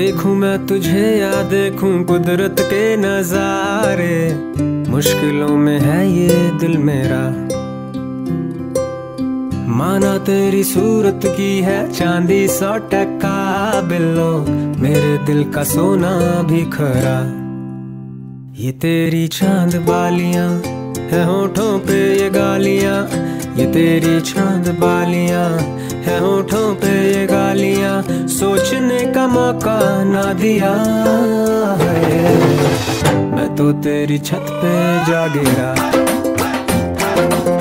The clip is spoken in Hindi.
देखूं मैं तुझे या देखूं कुदरत के नजारे, मुश्किलों में है ये दिल मेरा। माना तेरी सूरत की है चांदी 100 टका बिलो, मेरे दिल का सोना भी खरा। ये तेरी चांद बालियां है होठों पे ये गालियां, ये तेरी चांद बालियां है होठों पे ये गालियां, सोचने का मौका ना दिया है। मैं तो तेरी छत पे जा गिरा।